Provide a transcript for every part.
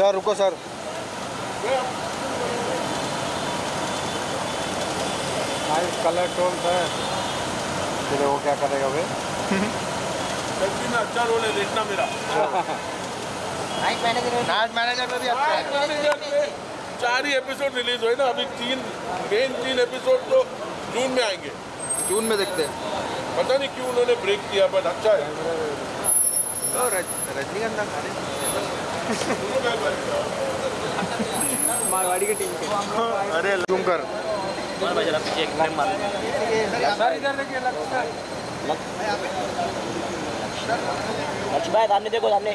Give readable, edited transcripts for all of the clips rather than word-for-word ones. Sir रुको sir. Colour tone है फिर वो क्या करेगा भाई? अच्छा रोल है देखना मेरा। नाइट मैनेजर में भी अच्छा है। नाइट मैनेजर 4 ही एपिसोड रिलीज हुए ना अभी। 3 एपिसोड तो जून में आएंगे। जून में देखते हैं। पता नहीं क्यों उन्होंने ब्रेक किया बट अच्छा है। तो रजनीकांत मारवाड़ी की टीम के। अरे जूम कर सर इधर देखिए। लक्ष्य भाई सामने देखो, सामने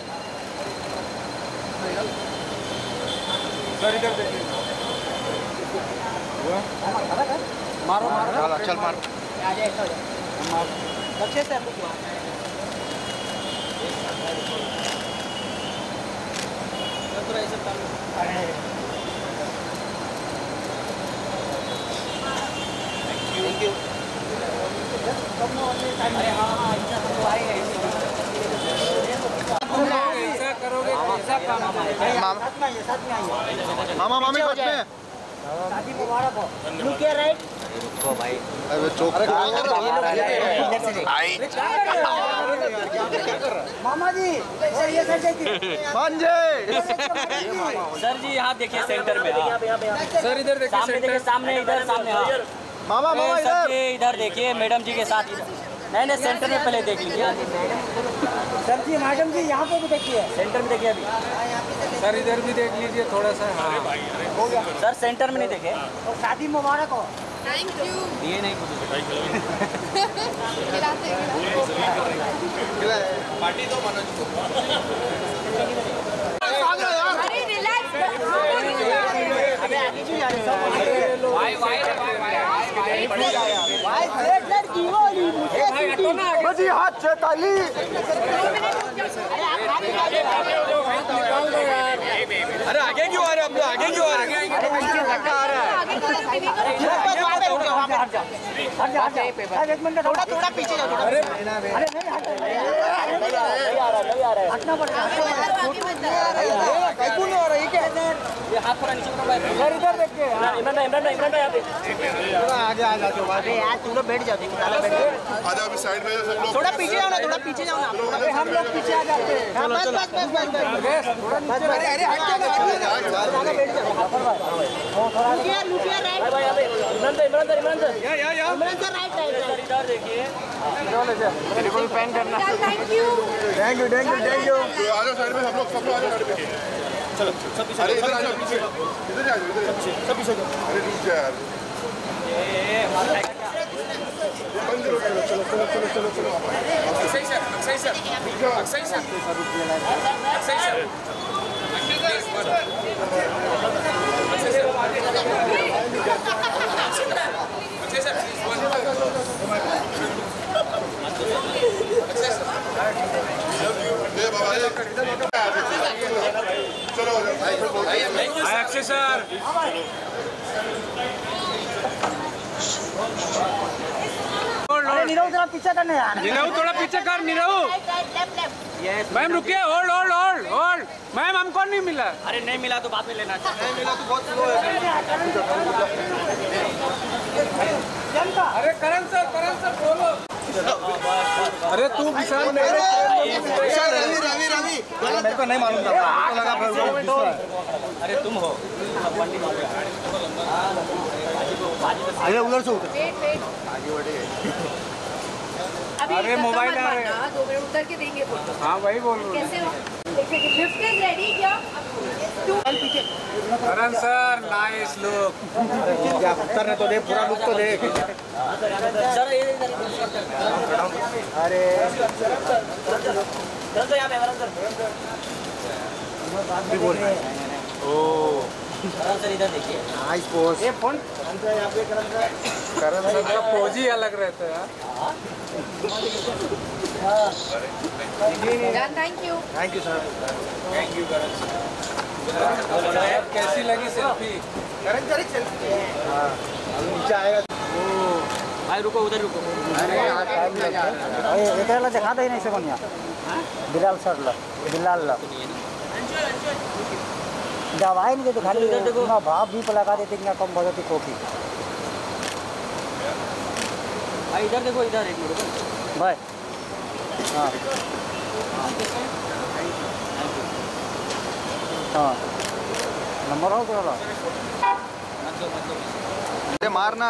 सर इधर देखिए। मारो मारो चल मार आ जाए तो मार लक्ष्य सर। तो ऐसा काम है थैंक यू कम नो वाले टाइम। अरे हां इतना तो आ ही है। ऐसा करोगे ऐसा काम साथ में आइए। मामा मामी साथ में शादी मुबारक हो। Look here right. रुको भाई अरे चौक ये लोग से आई क्या कर रहा है? मामा जी सर ये सर देखिए संजय सर जी यहां देखिए सेंटर में। सर इधर देखिए सामने देखिए सामने इधर सामने। हां मामा इधर देखिए मैडम जी के साथ। नहीं सेंटर में पहले देख लीजिए सर जी। मैडम जी यहाँ पे भी देखिए सेंटर में देखिए अभी। सर इधर भी देख लीजिए थोड़ा सा। हाँ हो गया सर सेंटर में नहीं देखे। और शादी मुबारक हो। Thank you. ये नहीं पार्टी दो मनोज को। अरे रिलैक्स। हाथ से ताली। अरे आगे क्यों आ रहे? हम लोग आगे क्यों आ रहे? धक्का आ रहा है। थोड़ा पीछे जाओ। अरे हटना पड़ेगा। आ रहा है ये हाथ थोड़ा नीचे करो। इधर देखिए इमरान आगे आ जाओ। अरे यार तू लोग बैठ जाओ। आजा अभी साइड में सब लोग। थोड़ा पीछे जाओ ना। हम लोग पीछे आ जाते हैं। बस अरे हट जा बैठ जाओ। Look here right Imran sir right इधर देखिए। बिल्कुल पैन करना। थैंक यू आ जाओ साइड में। सब लोग आ जाओ साइड में। चलो अरे इधर आ जाओ पीछे। इधर आ जाओ अरे रुक जा यार। ये बंद करो। चलो अक्षय सर अक्षय सर पीछे करने यार। थोड़ा पीछे कर नीरव। मैम रुकिए। होल्ड मैम हमको नहीं मिला। अरे नहीं मिला तो बाद में लेना। नहीं मिला तो बहुत स्लो है। अरे करण सर बोलो। अरे तू विशाल रवि मेरे को नहीं मालूम था। अरे तुम हो। अरे उधर से उठे। अरे मोबाइल आ रहा है। 2 मिनट उतर के देंगे। हाँ वही बोल रहा हूँ। कैसे हो? लिफ्ट इज रेडी क्या? Karan sir nice look. उतरने तो दे पूरा लुक तो दे। अरे सर इधर देखिए नाइस पोज। ये फोन करण सर का पोज ही अलग रहता है यार। Thank you sir. Thank you Karan sir. कैसी लगी सेल्फी? सेल्फी हाँ नीचे आएगा भाई। रुको उधर। अरे इधर दिखा दे नहीं से कौन यार। बिलाल सर ला बिलाल ला दवाई नहीं देते खाली ना भाप भी लगा देते ना कम भर देते खोखी। इधर देखो इधर एक मिनट भाई। हाँ हाँ नंबर हो क्या मारना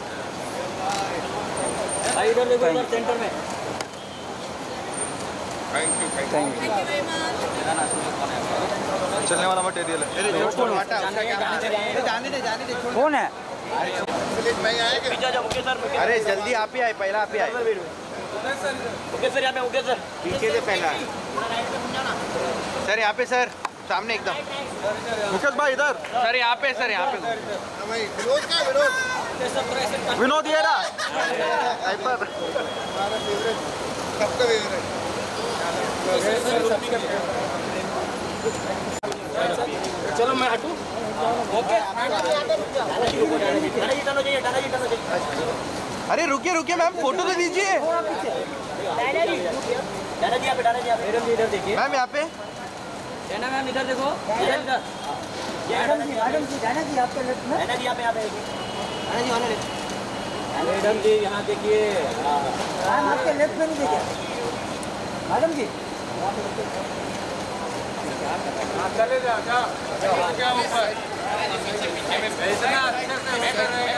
इधर देखो इधर सेंटर में। Thank you very much. चलने वाला मत एरियल जाने दे कौन है अरे जल्दी आप ही आए पहला आप ही आए सर यहाँ पे ओके सर पीछे से पहला सर यहाँ पे सर सामने एकदम मुकेश भाई इधर सर यहाँ पे विनोद ये रहा चलो मैं हटू ओके। अरे रुकिए रुकिए मैम फोटो तो दीजिए मैम यहाँ पे मैम इधर देखो मैडम जी यहाँ देखिए मैम आपके लेफ्ट में नहीं देखिए मैडम जी चले जा